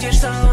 You're so